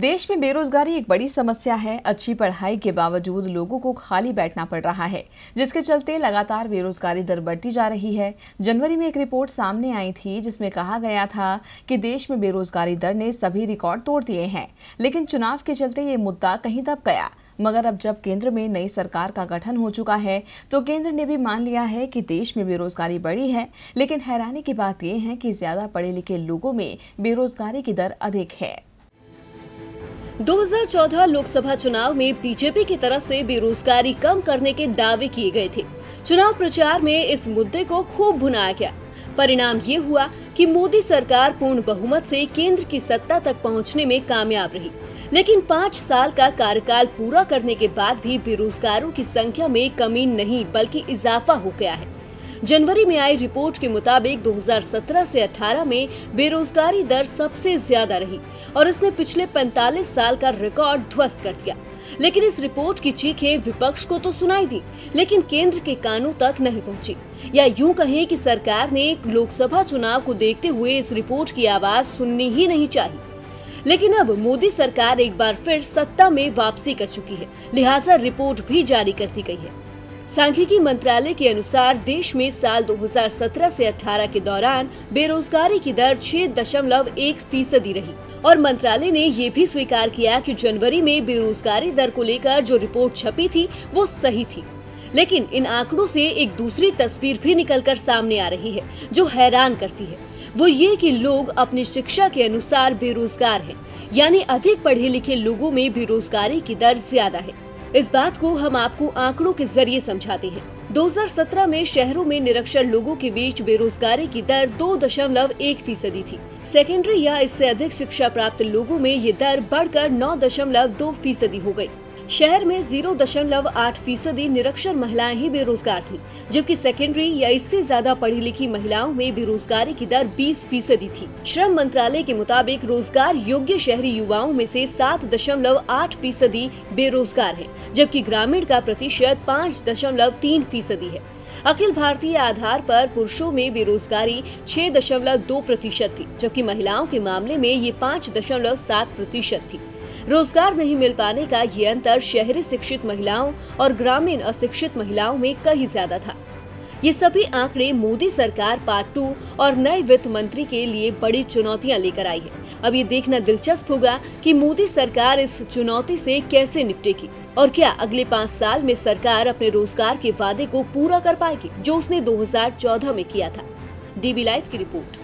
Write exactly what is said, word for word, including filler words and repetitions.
देश में बेरोजगारी एक बड़ी समस्या है। अच्छी पढ़ाई के बावजूद लोगों को खाली बैठना पड़ रहा है, जिसके चलते लगातार बेरोजगारी दर बढ़ती जा रही है। जनवरी में एक रिपोर्ट सामने आई थी जिसमें कहा गया था कि देश में बेरोजगारी दर ने सभी रिकॉर्ड तोड़ दिए हैं, लेकिन चुनाव के चलते ये मुद्दा कहीं दब गया। मगर अब जब केंद्र में नई सरकार का गठन हो चुका है तो केंद्र ने भी मान लिया है कि देश में बेरोजगारी बढ़ी है, लेकिन हैरानी की बात यह है कि ज्यादा पढ़े लिखे लोगों में बेरोजगारी की दर अधिक है। दो हज़ार चौदह लोकसभा चुनाव में बीजेपी की तरफ से बेरोजगारी कम करने के दावे किए गए थे। चुनाव प्रचार में इस मुद्दे को खूब भुनाया गया। परिणाम ये हुआ कि मोदी सरकार पूर्ण बहुमत से केंद्र की सत्ता तक पहुंचने में कामयाब रही, लेकिन पाँच साल का कार्यकाल पूरा करने के बाद भी बेरोजगारों की संख्या में कमी नहीं बल्कि इजाफा हो गया है। जनवरी में आई रिपोर्ट के मुताबिक दो हज़ार सत्रह से अठारह में बेरोजगारी दर सबसे ज्यादा रही और इसने पिछले पैंतालीस साल का रिकॉर्ड ध्वस्त कर दिया। लेकिन इस रिपोर्ट की चीखें विपक्ष को तो सुनाई दी, लेकिन केंद्र के कानों तक नहीं पहुंची। या यूं कहें कि सरकार ने लोकसभा चुनाव को देखते हुए इस रिपोर्ट की आवाज सुननी ही नहीं चाहिए। लेकिन अब मोदी सरकार एक बार फिर सत्ता में वापसी कर चुकी है, लिहाजा रिपोर्ट भी जारी कर दी गई है। सांख्यिकी मंत्रालय के अनुसार देश में साल दो हज़ार सत्रह से अठारह के दौरान बेरोजगारी की दर छह दशमलव एक फीसदी रही और मंत्रालय ने ये भी स्वीकार किया कि जनवरी में बेरोजगारी दर को लेकर जो रिपोर्ट छपी थी वो सही थी। लेकिन इन आंकड़ों से एक दूसरी तस्वीर भी निकलकर सामने आ रही है जो हैरान करती है। वो ये कि लोग अपनी शिक्षा के अनुसार बेरोजगार हैं, यानी अधिक पढ़े लिखे लोगों में बेरोजगारी की दर ज्यादा है। इस बात को हम आपको आंकड़ों के जरिए समझाते हैं। दो हज़ार सत्रह में शहरों में निरक्षर लोगों के बीच बेरोजगारी की दर दो दशमलव एक फीसदी थी। सेकेंडरी या इससे अधिक शिक्षा प्राप्त लोगों में ये दर बढ़कर नौ दशमलव दो फीसदी हो गई। शहर में शून्य दशमलव आठ फीसदी निरक्षर महिलाएं ही बेरोजगार थी, जबकि सेकेंडरी या इससे ज्यादा पढ़ी लिखी महिलाओं में बेरोजगारी की दर बीस फीसदी थी। श्रम मंत्रालय के मुताबिक रोजगार योग्य शहरी युवाओं में से सात दशमलव आठ फीसदी बेरोजगार हैं, जबकि ग्रामीण का प्रतिशत पाँच दशमलव तीन फीसदी है। अखिल भारतीय आधार पर पुरुषों में बेरोजगारी छह दशमलव दो प्रतिशत थी, जबकि महिलाओं के मामले में ये पाँच दशमलव सात प्रतिशत थी। रोजगार नहीं मिल पाने का ये अंतर शहरी शिक्षित महिलाओं और ग्रामीण अशिक्षित महिलाओं में कहीं ज्यादा था। ये सभी आंकड़े मोदी सरकार पार्ट टू और नए वित्त मंत्री के लिए बड़ी चुनौतियां लेकर आई है। अब ये देखना दिलचस्प होगा कि मोदी सरकार इस चुनौती से कैसे निपटेगी और क्या अगले पाँच साल में सरकार अपने रोजगार के वादे को पूरा कर पाएगी जो उसने दो हज़ार चौदह में किया था। डीबी लाइव की रिपोर्ट।